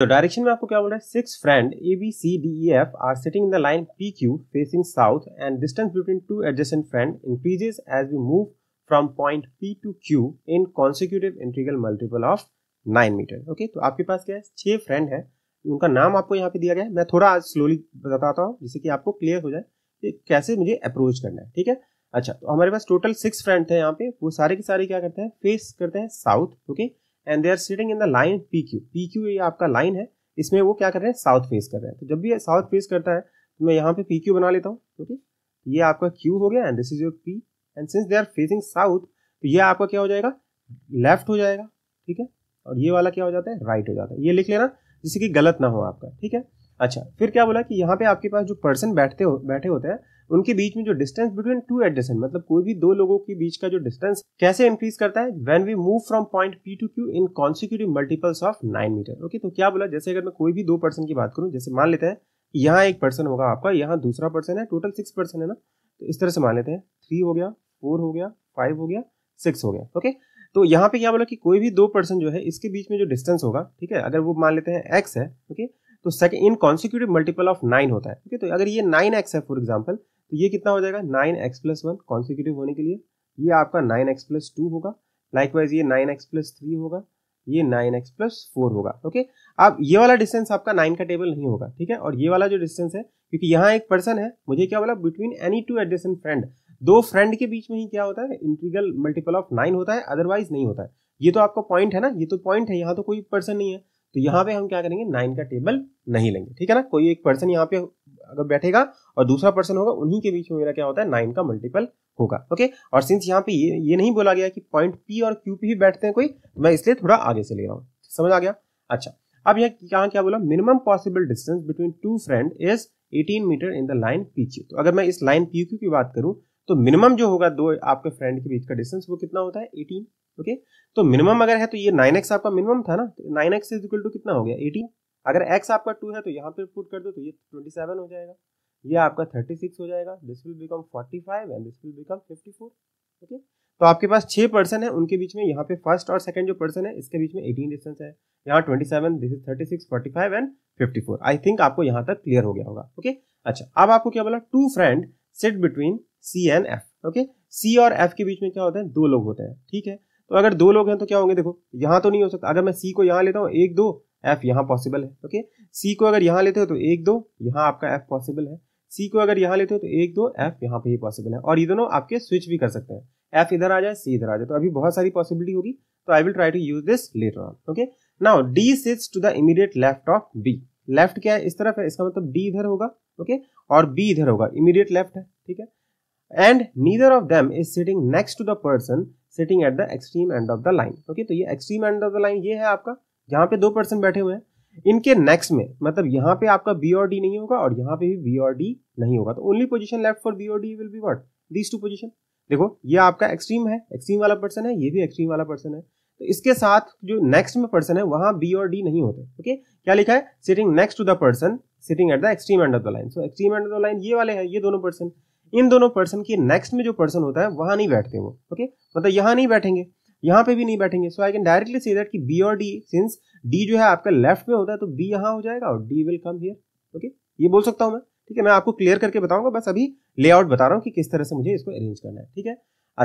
तो डायरेक्शन में आपको क्या बोल रहा है, 6 friend A B C D E F are sitting in the line P Q facing south and distance between two adjacent friend increases as we move from point P to Q in consecutive integral multiple of 9 metre. Okay, तो आपके पास क्या है, 6 friend है, उनका नाम आपको यहाँ पे दिया गया है। मैं थोड़ा आज स्लोली बताता हूँ जिससे कि आपको क्लियर हो जाए कि कैसे मुझे अप्रोच करना है, ठीक है। अच्छा, तो हमारे पास टोटल 6 फ्रेंड थे यहाँ पे, वो सारे के सारे क्या करते हैं, फेस करते हैं south. Okay, and they are sitting in the line P Q. P Q ये आपका लाइन है, इसमें वो क्या कर रहे हैं, साउथ फेस कर रहे हैं। तो जब भी ये साउथ फेस करता है तो मैं यहाँ पे पी क्यू बना लेता हूँ। ओके, ये आपका क्यू हो गया and this is your P, and since they are facing south तो ये आपका क्या हो जाएगा, लेफ्ट हो जाएगा, ठीक है। और ये वाला क्या हो जाता है, राइट हो जाता है। ये लिख लेना जिससे कि गलत ना हो आपका, ठीक है। अच्छा, फिर क्या बोला कि यहाँ पे आपके पास जो पर्सन बैठे होते हैं उनके बीच में जो डिस्टेंस बिटवीन टू एडजेसेंट, मतलब कोई भी दो लोगों के बीच का जो डिस्टेंस कैसे इंक्रीज करता है, when we move from point P to Q in consecutive multiples of 9 metre. Okay, तो क्या बोला, जैसे अगर मैं कोई भी दो पर्सन की बात करूँ, जैसे मान लेते हैं यहाँ एक पर्सन होगा आपका, यहाँ दूसरा पर्सन है, टोटल 6 पर्सन है ना, तो इस तरह से मान लेते हैं 3 हो गया, 4 हो गया, 5 हो गया, 6 हो गया। ओके, तो यहाँ पे क्या बोला कि कोई भी दो पर्सन जो है इसके बीच में जो डिस्टेंस होगा, ठीक है, अगर वो मान लेते हैं x है, ओके, तो second in consecutive multiple of 9 होता है। ओके, तो अगर ये 9x है फॉर एग्जांपल, तो ये कितना हो जाएगा, 9x+1 कॉन्सिक्यूटिव होने के लिए ये आपका 9x+2 होगा, लाइकवाइज ये 9x+3 होगा, ये 9x+4 होगा। ओके, अब ये वाला डिस्टेंस आपका 9 का टेबल नहीं होगा, ठीक है। और ये वाला जो डिस्टेंस है, क्योंकि यहाँ एक पर्सन है, मुझे क्या बोला, between any two adjacent friend, दो फ्रेंड के बीच में ही क्या होता है, इंटीग्रल मल्टीपल ऑफ 9 होता है, अदरवाइज नहीं होता है। ये तो आपका पॉइंट है ना, ये तो पॉइंट है, यहाँ तो कोई पर्सन नहीं है, तो यहाँ पे हम क्या करेंगे, 9 का टेबल नहीं लेंगे, ठीक है ना। कोई एक पर्सन यहाँ पे अगर बैठेगा और दूसरा पर्सन होगा, उन्हीं के बीच में मेरा क्या होता है, 9 का मल्टीपल होगा। ओके, और सिंस यहाँ पे ये नहीं बोला गया कि पॉइंट पी और क्यू पे ही बैठते हैं कोई, मैं इसलिए थोड़ा आगे से ले रहा हूँ, समझ आ गया। अच्छा, अब यहाँ क्या बोला, minimum possible distance between two friend is 18 metre in the line P Q. तो अगर मैं इस लाइन पी क्यू की बात करूँ तो मिनिमम जो होगा दो आपके फ्रेंड के बीच का डिस्टेंस, वो कितना होता है, 18। ओके, तो मिनिमम अगर है तो ये 9x आपका मिनिमम था ना, तो 9x इज इक्वल टू कितना हो गया, 18। अगर x आपका 2 है तो यहाँ पे पुट कर दो तो ये 27 हो जाएगा, ये आपका 36 हो जाएगा, this will become 45 and this will become 54। Okay, तो आपके पास 6 पर्सन है, उनके बीच में यहाँ पे फर्स्ट और सेकंड जो पर्सन है इसके बीच में 18 डिस्टेंस है, यहाँ 27, this is 36, 45 and 54। I think आपको यहाँ तक क्लियर हो गया होगा। ओके, अच्छा, अब आपको क्या बोला, two friend sit between C and F। Okay, C और F के बीच में क्या होता है, दो लोग होते हैं, ठीक है। तो अगर दो लोग हैं तो क्या होंगे, देखो यहाँ तो नहीं हो सकता, अगर मैं C को यहाँ लेता हूँ 1 2, F यहाँ पॉसिबल है। ओके, C को अगर यहाँ लेते हो तो 1 2, यहाँ आपका F पॉसिबल है। C को अगर यहाँ लेते हो तो 1 2, F यहाँ पे ही पॉसिबल है। और ये दोनों आपके स्विच भी कर सकते हैं, F इधर आ जाए, C इधर आ जाए, तो अभी बहुत सारी पॉसिबिलिटी होगी, तो I will try to use this letter on. Okay, now D sits to the immediate left of B। Left क्या है, इस तरफ है, इसका मतलब D इधर होगा, ओके, और B इधर होगा, इमीडिएट लेफ्ट है, ठीक है। And neither of them is sitting next to the person sitting at the extreme end of the line. Okay, तो ये extreme end of the line ये है आपका, जहाँ पे दो पर्सन बैठे हुए हैं, इनके next में मतलब यहाँ पे आपका B और D नहीं होगा और यहाँ पे भी B और D नहीं होगा, तो only position left for B और D will be what? These two position। देखो ये आपका extreme है, extreme वाला पर्सन है, ये भी extreme वाला पर्सन है, तो इसके साथ जो नेक्स्ट में पर्सन है वहाँ B और D नहीं होते। ओके, क्या लिखा है, sitting next to the person sitting at the extreme end of the line। So extreme end of the line ये वाले हैं, ये दोनों पर्सन, इन दोनों पर्सन के नेक्स्ट में जो पर्सन होता है वहां नहीं बैठते वो। ओके, मतलब यहाँ नहीं बैठेंगे, यहाँ पे भी नहीं बैठेंगे। So I can directly say that कि बी और डी, सिंस डी जो है आपका लेफ्ट में होता है तो बी यहाँ हो जाएगा और D will come here. Okay, ये बोल सकता हूँ मैं, ठीक है। मैं आपको क्लियर करके बताऊंगा, बस अभी लेआउट बता रहा हूँ कि किस तरह से मुझे इसको अरेंज करना है, ठीक है।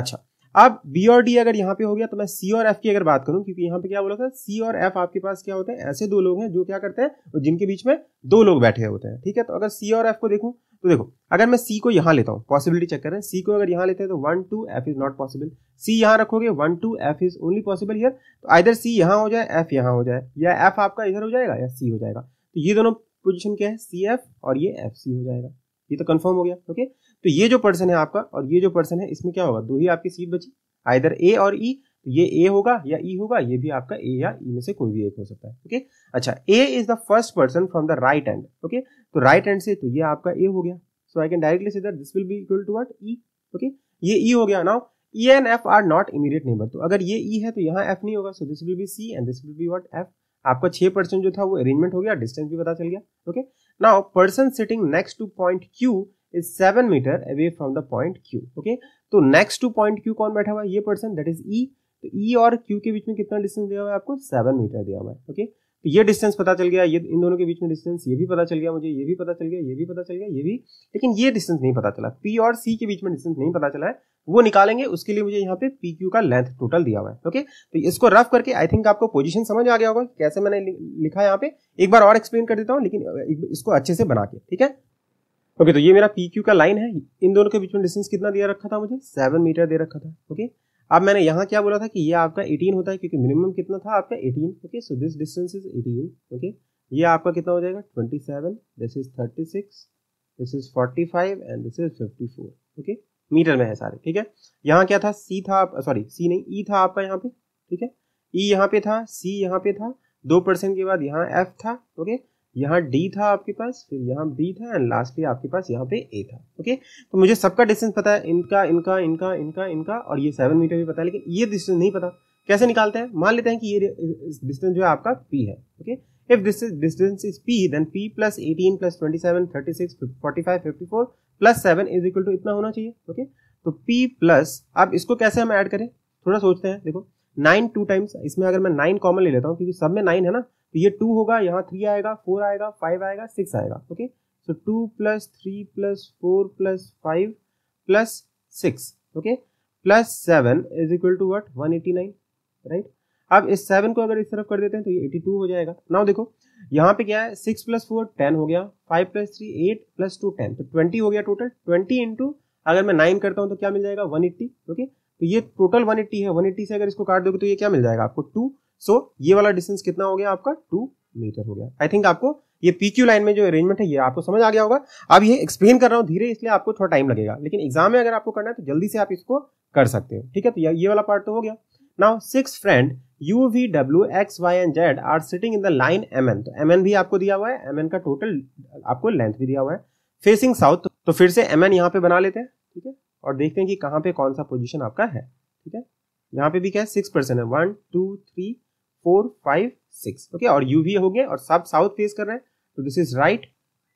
अच्छा, अब बी और डी अगर यहाँ पे हो गया, तो मैं सी और एफ की अगर बात करूँ, क्योंकि यहाँ पे क्या बोला था, सी और एफ आपके पास क्या होते हैं, ऐसे दो लोग हैं जो क्या करते हैं, जिनके बीच में दो लोग बैठे होते हैं, ठीक है। तो अगर सी और एफ को देखूं तो देखो, अगर मैं सी को यहाँ लेता हूँ, पॉसिबिलिटी चेक करें, सी को अगर यहाँ लेते हैं तो 1 2 F is not possible, C यहाँ रखोगे 1 2 F is only possible here, तो आइदर सी यहाँ हो जाए, एफ यहाँ हो जाए, या एफ आपका इधर हो जाएगा या सी हो जाएगा, तो ये दोनों पोजीशन क्या है, सी एफ और ये एफ सी हो जाएगा, ये तो कंफर्म हो गया। ओके, तो ये जो पर्सन है आपका और ये जो पर्सन है, इसमें क्या होगा, दो ही आपकी सीट बची, आइदर ए और ई, ये ए होगा या ई होगा, ये भी आपका ए या ई में से कोई भी एक हो सकता है। ओके, अच्छा, A is the first person from the right end. Okay, तो राइट एंड से तो ये आपका ए हो गया, so I can directly say that this will be equal to what, E. Okay, ये ई हो गया। Now E and F are not immediate neighbour, तो अगर ये ई है तो यहाँ एफ नहीं होगा, so this will be C and this will be what, F. आपका 6 पर्सन जो था वो अरेंजमेंट हो गया, डिस्टेंस भी पता चल गया। Okay, now person sitting next to point Q is 7 meter away from the point Q. Okay, तो नेक्स्ट टू पॉइंट क्यू कौन बैठा हुआ है, ये पर्सन, दैट इज ई। तो E और Q के बीच में कितना डिस्टेंस दिया हुआ है आपको, 7 मीटर दिया हुआ है। ओके, तो ये डिस्टेंस पता चल गया, ये इन दोनों के बीच में डिस्टेंस ये भी पता चल गया मुझे, ये भी पता चल गया, ये भी पता चल गया, ये भी, लेकिन ये डिस्टेंस नहीं पता चला, पी और सी के बीच में डिस्टेंस नहीं पता चला है, वो निकालेंगे। उसके लिए मुझे यहाँ पे पी क्यू का लेंथ टोटल दिया हुआ है। ओके, तो इसको रफ करके आई थिंक आपको पोजीशन समझ आ गया होगा कैसे मैंने लिखा है। यहाँ पे एक बार और एक्सप्लेन कर देता हूँ, लेकिन इसको अच्छे से बना के, ठीक है। ओके, तो ये मेरा पी क्यू का लाइन है, इन दोनों के बीच में डिस्टेंस कितना दिया रखा था मुझे, 7 मीटर दे रखा था। ओके, अब मैंने यहाँ क्या बोला था कि ये आपका 18 होता है क्योंकि मिनिमम कितना था आपका 18। Okay, so this distance is 18। Okay, ये आपका कितना हो जाएगा 27, this is 36, this is 45 and this is 54। Okay, metre में है सारे, ठीक है। यहाँ क्या था, सी था, सॉरी सी नहीं, ई था आपका यहाँ पे, ठीक है। ई यहाँ पे था, सी यहाँ पे था, 2% के बाद यहाँ एफ था। ओके, यहाँ डी था आपके पास, फिर यहाँ बी था एंड लास्टली आपके पास यहाँ पे ए था। ओके, तो मुझे सबका डिस्टेंस पता है, इनका इनका इनका इनका इनका और ये 7 मीटर भी पता है, लेकिन ये डिस्टेंस नहीं पता। कैसे निकालते हैं, मान लेते हैं कि ये डिस्टेंस जो है आपका पी है। Okay, if distance is P then P plus 18 plus 27 36 45 54 plus 7 is equal to इतना होना चाहिए। ओके, तो पी प्लस, अब इसको कैसे हम ऐड करें थोड़ा सोचते हैं। देखो 9 2 टाइम्स, इसमें अगर मैं 9 कॉमन ले लेता हूँ क्योंकि सब में 9 है ना, तो ये 2 होगा, यहाँ 3 आएगा, 4 आएगा, 5 आएगा, 6 आएगा। Okay, so 2 plus 3 plus 4 plus 5 plus 6, okay, plus 7 is equal to what 189, right. अब इस 7 को अगर इस तरफ कर देते हैं तो ये 82 हो जाएगा। नाउ देखो यहाँ पे क्या है, 6 प्लस 4 10 हो गया, 5 प्लस 3 8 प्लस 2 10, तो 20 हो गया टोटल। 20 इंटू अगर मैं 9 करता हूँ तो क्या मिल जाएगा 180। ओके, तो ये टोटल 180 है, 180 से अगर इसको काट दोगे तो ये क्या मिल जाएगा आपको 2। सो ये वाला डिस्टेंस कितना हो गया आपका 2 मीटर हो गया। आई थिंक आपको ये PQ लाइन में जो अरेंजमेंट है ये आपको समझ आ गया होगा। अब ये एक्सप्लेन कर रहा हूँ धीरे, इसलिए आपको थोड़ा टाइम लगेगा, लेकिन एग्जाम में अगर आपको करना है तो जल्दी से आप इसको कर सकते हो, ठीक है। तो ये वाला पार्ट तो हो गया। Now 6 friend U V W X Y and Z are sitting in the line MN, तो MN भी आपको दिया हुआ है, MN का टोटल आपको लेंथ भी दिया हुआ है, फेसिंग साउथ। तो फिर से MN यहाँ पे बना लेते हैं, ठीक है, और देखते हैं कि कहाँ पे कौन सा पोजीशन आपका है, ठीक है। यहाँ पे भी क्या है, 6 पर्सन है, 1 2 3 4 5 6, ओके, और यूवी हो गए और सब साउथ फेस कर रहे हैं, तो this is right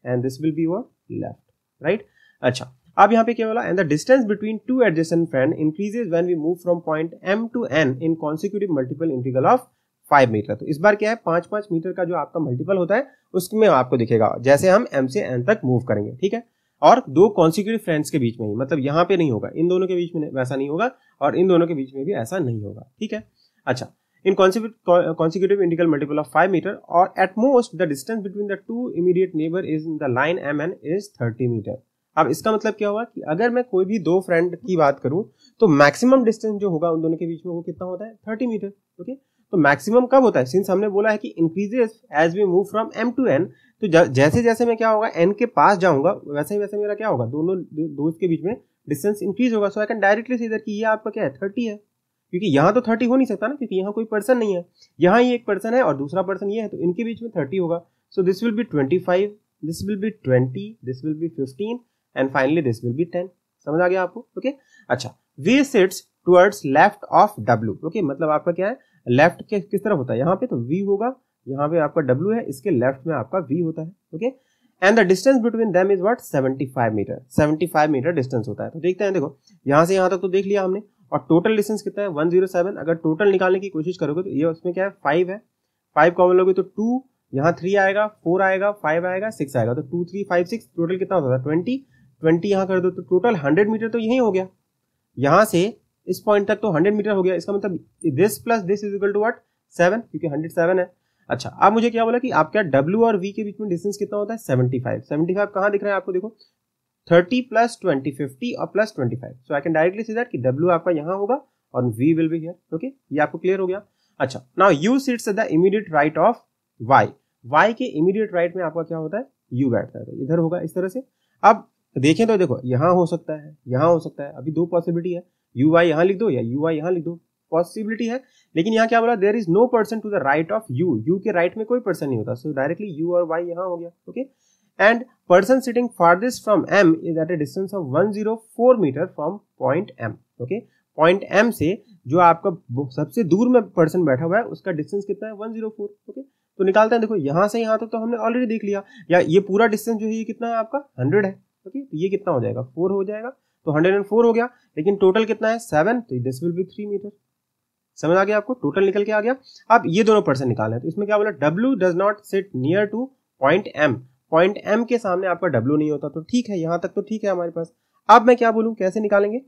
and this will be your left, right. अच्छा, अब यहाँ पे क्या बोला, and the distance between two adjacent friend increases when we move from point M to N in consecutive multiple integral of 5 meter. तो इस बार क्या है, 5 5 मीटर का जो आपका मल्टीपल होता है उसमें आपको दिखेगा जैसे हम एम से एन तक मूव करेंगे, ठीक है। और 2 कॉन्सिक्यूटिव फ्रेंड्स के बीच में ही, मतलब यहाँ पे नहीं होगा, इन दोनों के बीच में वैसा नहीं होगा और इन दोनों के बीच में भी ऐसा नहीं होगा, ठीक है। अच्छा, in consecutive integral multiple of 5 meter और at most the distance between the 2 immediate neighbour is in the line M N is 30 meter. अब इसका मतलब क्या हुआ कि अगर मैं कोई भी 2 फ्रेंड की बात करूं तो मैक्सिमम डिस्टेंस जो होगा उन दोनों के बीच में वो कितना होता है 30 मीटर। ओके, तो मैक्सिमम कब होता है, सिंस हमने बोला है कि increases as we move from M to N, तो जैसे जैसे मैं क्या होगा एन के पास जाऊंगा वैसे ही वैसे मेरा क्या होगा दोनों दोस्त के बीच में डिस्टेंस इंक्रीज होगा। So I can directly say that कि ये आपका क्या है 30 है, क्योंकि यहाँ तो 30 हो नहीं सकता ना, क्योंकि यहाँ कोई पर्सन नहीं है, यहाँ ही एक पर्सन है और दूसरा पर्सन ये है, तो इनके बीच में 30 होगा। So this will be 25, this will be 20, this will be 15 and finally this will be 10। समझ आ गया आपको, ओके। अच्छा, V sits towards left of W, okay, मतलब आपका क्या है लेफ्ट के किस तरफ होता है, यहाँ पे तो वी होगा, यहाँ पे आपका W है, इसके लेफ्ट में आपका V होता है, okay. And the distance between them is what 75 meter, 75 meter distance होता है। तो देखते हैं, देखो यहाँ से यहाँ तक तो देख लिया हमने, और टोटल डिस्टेंस कितना है 107। अगर टोटल निकालने की कोशिश करोगे तो ये उसमें क्या है 5 है, 5 कॉमन लोगे तो 2, यहाँ 3 आएगा, 4 आएगा, 5 आएगा, 6 आएगा, तो 2 3 5 6 टोटल कितना होता था 20 20, यहाँ कर दो तो टोटल 100 मीटर तो यही हो गया। यहाँ से इस पॉइंट तक तो 100 मीटर हो गया, इसका मतलब this plus this is equal to what 7, क्योंकि 107 है। अच्छा, आप मुझे क्या बोला कि आपका W और V के बीच में डिस्टेंस कितना होता है 75, 75 कहाँ दिख रहा है आपको, देखो 30 प्लस 20 50 और plus 25, so I can directly see that कि W आपका यहाँ होगा और V will be here, okay, ये आपको क्लियर हो गया। अच्छा, now U sits at the immediate right of Y, Y के इमीडिएट राइट में आपका क्या होता है U बैठता है, तो इधर होगा इस तरह से। अब देखें तो देखो यहाँ हो सकता है, यहाँ हो सकता है, अभी 2 पॉसिबिलिटी है, यू वाई यहाँ लिख दो या यू वाई यहाँ लिख दो, पॉसिबिलिटी है। लेकिन यहाँ क्या बोला, there is no person to the right of U, U के राइट में कोई पर्सन नहीं होता, सो डायरेक्टली यू और वाई यहाँ हो गया, okay. And person sitting farthest from M is at a distance of 104 meter from point M, okay, point M से जो आपका सबसे दूर में पर्सन बैठा हुआ है उसका डिस्टेंस कितना है 104, ओके। तो निकालते हैं, देखो यहाँ से यहाँ तक तो हमने ऑलरेडी देख लिया, या ये पूरा डिस्टेंस जो है ये कितना है आपका 100 है, ओके, तो ये कितना हो जाएगा 4 हो जाएगा, तो 104 हो गया, लेकिन टोटल कितना है 7, तो दिस विल बी 3 मीटर। समझ आ गया आपको, टोटल निकल के आ गया। अब ये दोनों परसेंट निकालें तो इसमें क्या बोला, W does not sit near to point M, point M के सामने आपका W नहीं होता, तो ठीक है यहां तक तो ठीक है हमारे पास। अब मैं क्या बोलूं कैसे निकालेंगे,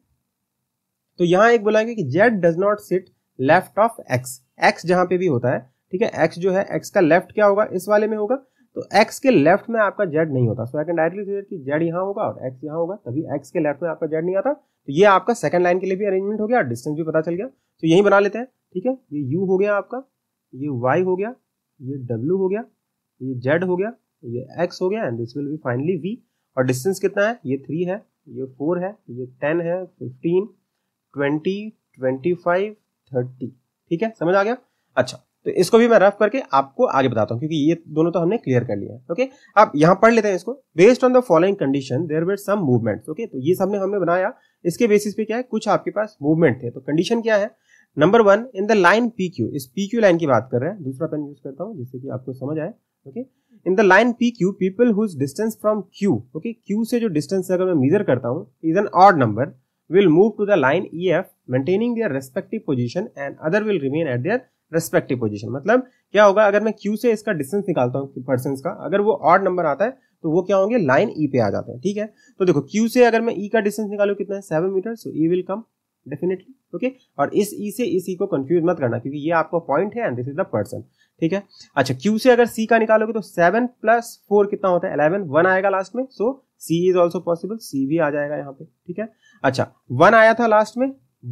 तो यहाँ एक बोलेंगे कि Z does not sit left of X, X जहां पे भी होता है ठीक है, X जो है X का लेफ्ट क्या होगा इस वाले में होगा, तो X के लेफ्ट में आपका Z नहीं होता, so I can directly clear कि Z यहाँ होगा और X यहाँ होगा, तभी X के लेफ्ट में आपका Z नहीं आता। तो ये आपका सेकंड लाइन के लिए भी अरेंजमेंट हो गया और डिस्टेंस भी पता चल गया, तो यही बना लेते हैं ठीक है। ये U हो गया आपका, ये Y हो गया, ये W हो गया, ये Z हो गया, ये X हो गया and this will be finally V। और डिस्टेंस कितना है, ये 3 है, ये 4 है, ये 10 है, 15, 20, 25, 30 ठीक है, समझ आ गया। अच्छा तो इसको भी मैं रफ करके आपको आगे बताता हूँ क्योंकि ये दोनों तो हमने क्लियर कर लिया है। ओके अब यहाँ पढ़ लेते हैं इसको। Based on the following condition there were some movements, okay तो ये सब ने हमने बनाया, इसके बेसिस पे क्या है कुछ आपके पास मूवमेंट थे। तो कंडीशन क्या है, number 1 in the line P Q, इस पी क्यू लाइन की बात कर रहे हैं, दूसरा पेन यूज करता हूँ जिससे कि आपको समझ आए। Okay in the line P Q people whose distance from Q, okay Q से जो डिस्टेंस अगर मैं मेजर करता हूँ is an odd number, will move to the line E F maintaining their respective position and other will remain at their respective position. मतलब क्या होगा, अगर मैं Q से इसका डिस्टेंस निकालता हूँ पर्सन का, अगर वो ऑड नंबर आता है तो वो क्या होंगे लाइन E पे आ जाते हैं ठीक है। तो देखो Q से अगर मैं E का डिस्टेंस निकालू कितना है 7 meter, so E will come definitely okay. और इस E से इस E को कंफ्यूज मत करना क्योंकि ये आपका पॉइंट है and this is the person ठीक है। अच्छा Q से अगर C का निकालोगे तो 7 + 4 कितना होता है 11, 1 आएगा लास्ट में, so C is also possible, C भी आ जाएगा यहाँ पे ठीक है। अच्छा 1 आया था लास्ट में,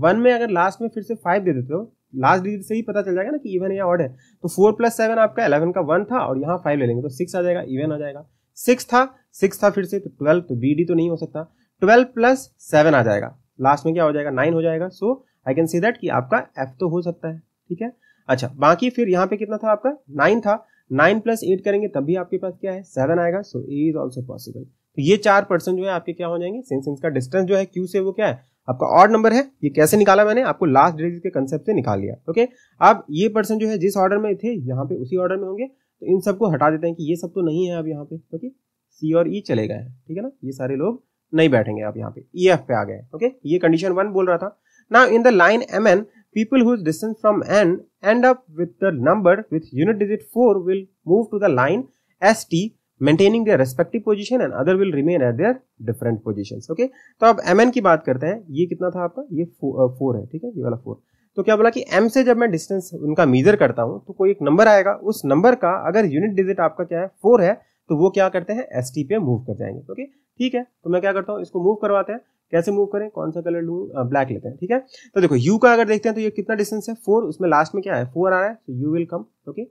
1 में अगर लास्ट में फिर से 5 दे देते हो, लास्ट डिजिट से ही पता चल जाएगा ना कि इवन या ऑड है, तो 4 + 7 आपका 11 का 1 था और यहाँ 5 ले लेंगे तो 6 आ जाएगा, इवन आ जाएगा। 6 था फिर से तो 12, तो बी डी तो नहीं हो सकता, 12 + 7 आ जाएगा, लास्ट में क्या हो जाएगा 9 हो जाएगा। सो आई कैन सी दैट कि आपका एफ तो हो सकता है ठीक है। अच्छा बाकी फिर यहाँ पे कितना था आपका 9 था, 9 + 8 करेंगे तभी आपके पास क्या है 7 आएगा, so A is also possible. तो ये 4 पर्सन जो है आपके क्या हो जाएंगे, सिंस इनका डिस्टेंस जो है क्यू से वो क्या है आपका ऑड नंबर है। ये कैसे निकाला मैंने, आपको लास्ट डिजिट के कंसेप्ट से निकाल लिया ओके। अब ये पर्सन जो है जिस ऑर्डर में थे यहाँ पे उसी ऑर्डर में होंगे, तो इन सबको हटा देते हैं कि ये सब तो नहीं है अब यहाँ पे ओके, सी और ई चले गए ठीक है ना, ये सारे लोग नहीं बैठेंगे अब यहाँ पे, ई एफ पे आ गए ओके। ये कंडीशन 1 बोल रहा था। Now in the line M N people whose distance from N end up with the number with unit digit 4 will move to the line S T maintaining their respective position and other will remain at their different positions okay. तो अब MN की बात करते हैं, ये कितना था आपका, ये 4 है ठीक है, ये वाला 4। तो क्या बोला कि M से जब मैं डिस्टेंस उनका मेजर करता हूँ तो कोई एक नंबर आएगा, उस नंबर का अगर यूनिट डिजिट आपका क्या है 4 है, तो वो क्या करते हैं ST पे मूव कर जाएंगे ओके ठीक है। तो मैं क्या करता हूँ इसको मूव करवाते हैं, कैसे मूव करें, कौन सा कलर लूँ, ब्लैक लेते हैं ठीक है। तो देखो U का अगर देखते हैं तो ये कितना डिस्टेंस है 4, उसमें लास्ट में क्या है 4 आ रहा है, तो U will come okay,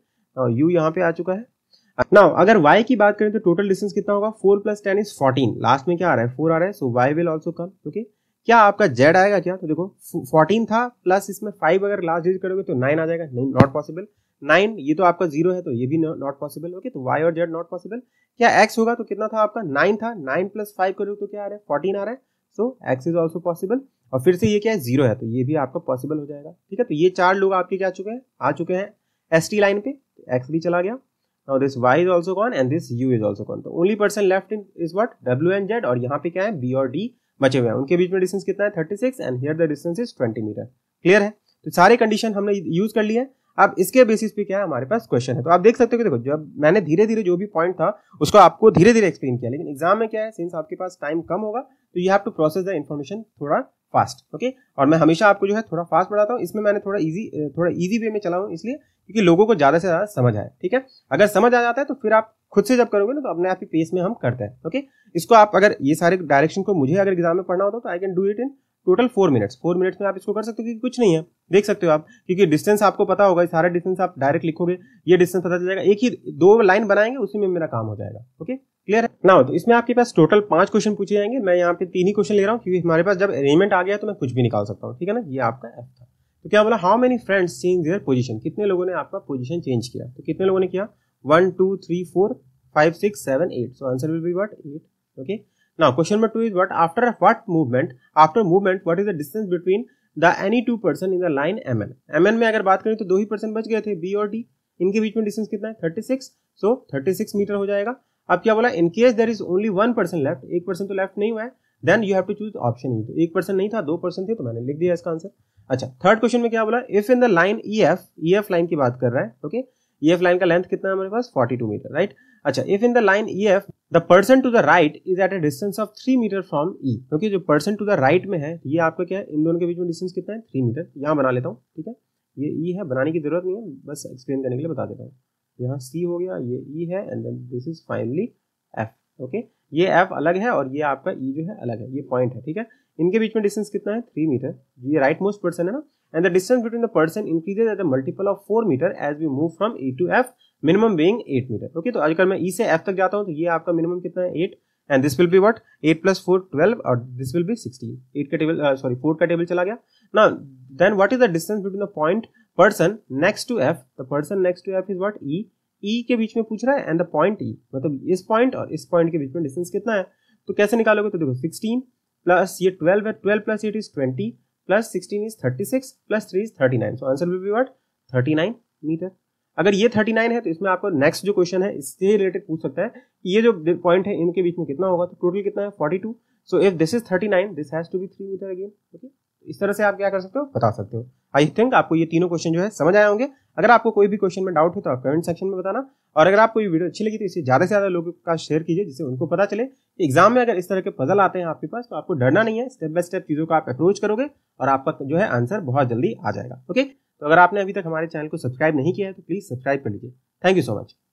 U यहाँ पे आ चुका है। नाउ अगर y की बात करें तो टोटल डिस्टेंस कितना होगा 4 + 10 = 14, लास्ट में क्या आ रहा है 4 आ रहा है, so y will also come okay. क्या आपका z आएगा क्या, तो देखो 14 था प्लस इसमें 5 अगर लास्ट डिजिट करोगे तो 9 आ जाएगा, नहीं नॉट पॉसिबल, 9 ये तो आपका 0 है तो ये भी नॉट पॉसिबल ओके। तो y और z नॉट पॉसिबल। क्या x होगा, तो कितना था आपका 9 था, 9 + 5 करोगे तो क्या आ रहा है 14 आ रहा है, so x is also possible. और फिर से ये क्या है 0 है तो ये भी आपका पॉसिबल हो जाएगा ठीक है। तो ये 4 लोग आपके क्या आ चुके हैं एस टी लाइन पे, एक्स भी चला गया। Now this y is also gone and this u is also gone. The only person left in is what? W and Z. और यहाँ पे क्या है b और d बचे हुए हैं, उनके बीच में डिस्टेंस कितना है 36 and here the distance is 20 meter. Clear है, तो सारे कंडीशन हमने यूज कर लिए। अब इसके बेसिस पे क्या है हमारे पास क्वेश्चन है, तो आप देख सकते हो कि देखो जब मैंने धीरे धीरे जो भी पॉइंट था उसको आपको धीरे धीरे एक्सप्लेन किया, लेकिन एग्जाम में क्या है सिंस आपके पास टाइम कम होगा तो you have to process the information थोड़ा फास्ट ओके। और मैं हमेशा आपको जो है थोड़ा फास्ट पढ़ाता हूँ, इसमें मैंने थोड़ा इजी वे में चला हूँ इसलिए क्योंकि लोगों को ज्यादा से ज्यादा समझ आए ठीक है। अगर समझ आ जाता है तो फिर आप खुद से जब करोगे ना तो अपने आप ही पेस में हम करते हैं ओके। इसको आप अगर ये सारे डायरेक्शन को मुझे अगर एग्जाम में पढ़ना होता तो I can do it in total 4 minutes. 4 minutes में आप इसको कर सकते हो क्योंकि कुछ नहीं है, देख सकते हो आप, क्योंकि डिस्टेंस आपको पता होगा, सारा डिस्टेंस आप डायरेक्ट लिखोगे, ये डिस्टेंस पता चल जाएगा, एक ही 2 लाइन बनाएंगे उसी में मेरा काम हो जाएगा ओके। क्लियर है ना, तो इसमें आपके पास टोटल 5 क्वेश्चन पूछे जाएंगे, मैं यहाँ पे 3 ही क्वेश्चन ले रहा हूँ क्योंकि हमारे पास जब अरेंजमेंट आ गया तो मैं कुछ भी निकाल सकता हूँ ठीक है ना। ये आपका एफ था। तो क्या बोला, how many friends change their position, कितने लोगों ने आपका पोजीशन चेंज किया, तो कितने लोगों ने किया 1 2 3 4 5 6 7 8, so answer will be what 8 okay. Now question number 2 is what after what movement, after movement what is the distance between the any 2 person in the line M N. M N में अगर बात करें तो 2 ही person बच गए थे B और D, इनके बीच में डिस्टेंस कितना है 36, सो 36 मीटर हो जाएगा। अब क्या बोला, in case there is only 1 person left, 1 person तो लेफ्ट नहीं हुआ है, then you have to choose option E. तो 1% नहीं था, 2% थे, तो मैंने लिख दिया इसका आंसर। अच्छा, थर्ड क्वेश्चन में क्या बोला, if in the line E F line की बात कर रहा है, ओके, ई एफ लाइन का लेंथ कितना है हमारे पास 42 मीटर, राइट। अच्छा, if in the line E F the person to the right is at a distance of 3 meter from E, okay, जो पर्सन टू द राइट में है ये आपका क्या है, इन दोनों के बीच में डिस्टेंस कितना है 3 मीटर। यहाँ बना लेता हूँ, ठीक है, ये ई है, बनाने की जरूरत नहीं है, बस एक्सप्लेन करने के लिए बता देता हूँ। यहाँ सी हो गया, ये ई है, and then this is finally F, okay, ये एफ अलग है और ये आपका ई जो है अलग है, ये पॉइंट है, ठीक है। इनके बीच में डिस्टेंस कितना है 3 मीटर, ये राइट मोस्ट पर्सन है ना, and the distance between the person increases at the multiple of 4 meter as we move from E to F, minimum being 8 meter, okay. तो अगर मैं ई से एफ तक जाता हूँ तो ये आपका मिनिमम कितना है 8, and this will be what 8 + 4 12 और दिस विल बी 16, 8 का टेबल, सॉरी 4 का टेबल चला गया ना। Then what is the distance between the point person next to F, the person next to F is what E, E के बीच में पूछ रहा है एंड द पॉइंट ई, मतलब इस पॉइंट और इस पॉइंट के बीच में डिस्टेंस कितना है। तो कैसे निकालोगे, तो देखो 16 प्लस ये 12 है, 12 plus 8 is 20 plus 16 is 36 plus 3 is 39, so answer will be what 39 meter. अगर ये 39 है तो इसमें आपको नेक्स्ट जो क्वेश्चन है इससे रिलेटेड पूछ सकता है कि ये जो पॉइंट है इनके बीच में कितना होगा, तो टोटल कितना है 42, so if this is 39 this has to be 3 meter again, okay. इस तरह से आप क्या कर सकते हो, बता सकते हो। आई थिंक आपको ये तीनों क्वेश्चन जो है समझ आए होंगे। अगर आपको कोई भी क्वेश्चन में डाउट हो तो आप कमेंट सेक्शन में बताना, और अगर आपको ये वीडियो अच्छी लगी तो इसे ज्यादा से ज्यादा लोगों का शेयर कीजिए, जिससे उनको पता चले कि एग्जाम में अगर इस तरह के पजल आते हैं आपके पास तो आपको डरना नहीं है, स्टेप बाय स्टेप चीजों को आप अप्रोच करोगे और आपका जो है आंसर बहुत जल्दी आ जाएगा, ओके। तो अगर आपने अभी तक हमारे चैनल को सब्सक्राइब नहीं किया है तो प्लीज सब्सक्राइब कर लीजिए। Thank you so much.